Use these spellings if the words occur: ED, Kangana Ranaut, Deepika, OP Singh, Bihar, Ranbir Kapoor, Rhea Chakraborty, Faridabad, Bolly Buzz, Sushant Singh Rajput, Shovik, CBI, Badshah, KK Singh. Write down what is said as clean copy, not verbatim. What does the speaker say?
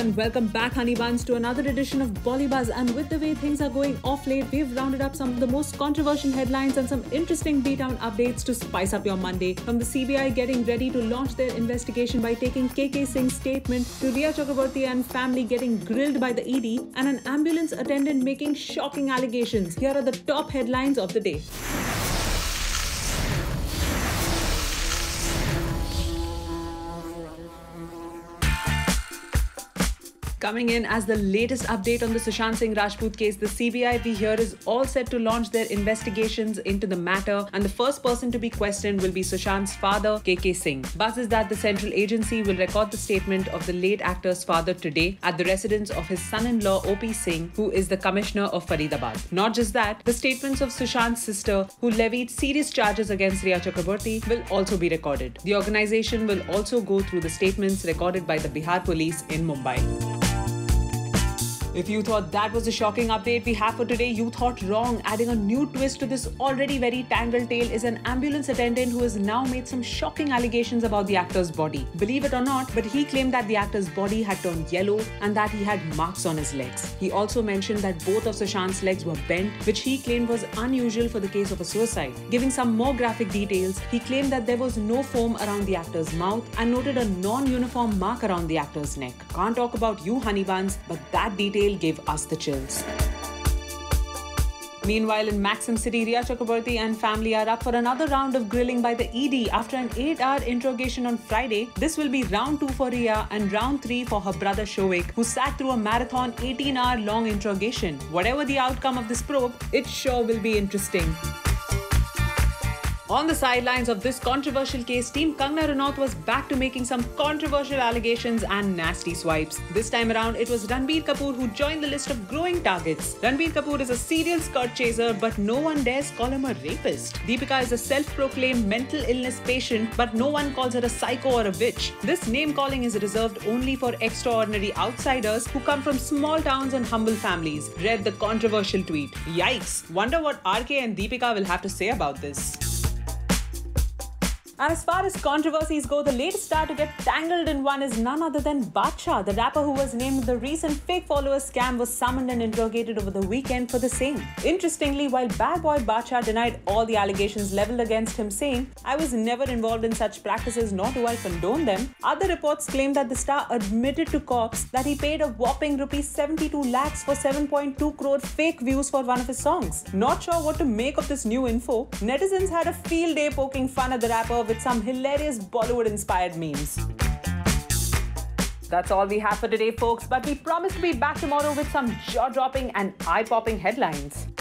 and welcome back, honey buns, to another edition of Bolly Buzz. And with the way things are going off late, we've rounded up some of the most controversial headlines and some interesting beatdown updates to spice up your Monday. From the CBI getting ready to launch their investigation by taking KK Singh's statement, to Rhea Chakraborty and family getting grilled by the ED, and an ambulance attendant making shocking allegations. Here are the top headlines of the day. Coming in as the latest update on the Sushant Singh Rajput case, the CBI, we hear, is all set to launch their investigations into the matter, and the first person to be questioned will be Sushant's father, KK Singh. Buzz is that the central agency will record the statement of the late actor's father today at the residence of his son-in-law, OP Singh, who is the commissioner of Faridabad. Not just that, the statements of Sushant's sister, who levied serious charges against Rhea Chakraborty, will also be recorded. The organization will also go through the statements recorded by the Bihar police in Mumbai. If you thought that was a shocking update we have for today, you thought wrong. Adding a new twist to this already very tangled tale is an ambulance attendant who has now made some shocking allegations about the actor's body. Believe it or not, but he claimed that the actor's body had turned yellow and that he had marks on his legs. He also mentioned that both of Sushant's legs were bent, which he claimed was unusual for the case of a suicide. Giving some more graphic details, he claimed that there was no foam around the actor's mouth and noted a non-uniform mark around the actor's neck. Can't talk about you, honey buns, but that detail gave us the chills. Meanwhile, in Maxim City, Rhea Chakraborty and family are up for another round of grilling by the ED after an 8-hour interrogation on Friday. This will be round 2 for Rhea and round 3 for her brother Shovik, who sat through a marathon 18-hour-long interrogation. Whatever the outcome of this probe, it sure will be interesting. On the sidelines of this controversial case, team Kangana Ranaut was back to making some controversial allegations and nasty swipes. This time around, it was Ranbir Kapoor who joined the list of growing targets. Ranbir Kapoor is a serial skirt chaser, but no one dares call him a rapist. Deepika is a self-proclaimed mental illness patient, but no one calls her a psycho or a witch. This name-calling is reserved only for extraordinary outsiders who come from small towns and humble families, read the controversial tweet. Yikes! Wonder what RK and Deepika will have to say about this. And as far as controversies go, the latest star to get tangled in one is none other than Badshah. The rapper who was named the recent fake follower scam was summoned and interrogated over the weekend for the same. Interestingly, while bad boy Badshah denied all the allegations leveled against him, saying, "I was never involved in such practices, nor do I condone them," other reports claim that the star admitted to cops that he paid a whopping Rs 72 lakhs for 7.2 crore fake views for one of his songs. Not sure what to make of this new info. Netizens had a field day poking fun at the rapper with some hilarious Bollywood-inspired memes. That's all we have for today, folks, but we promise to be back tomorrow with some jaw-dropping and eye-popping headlines.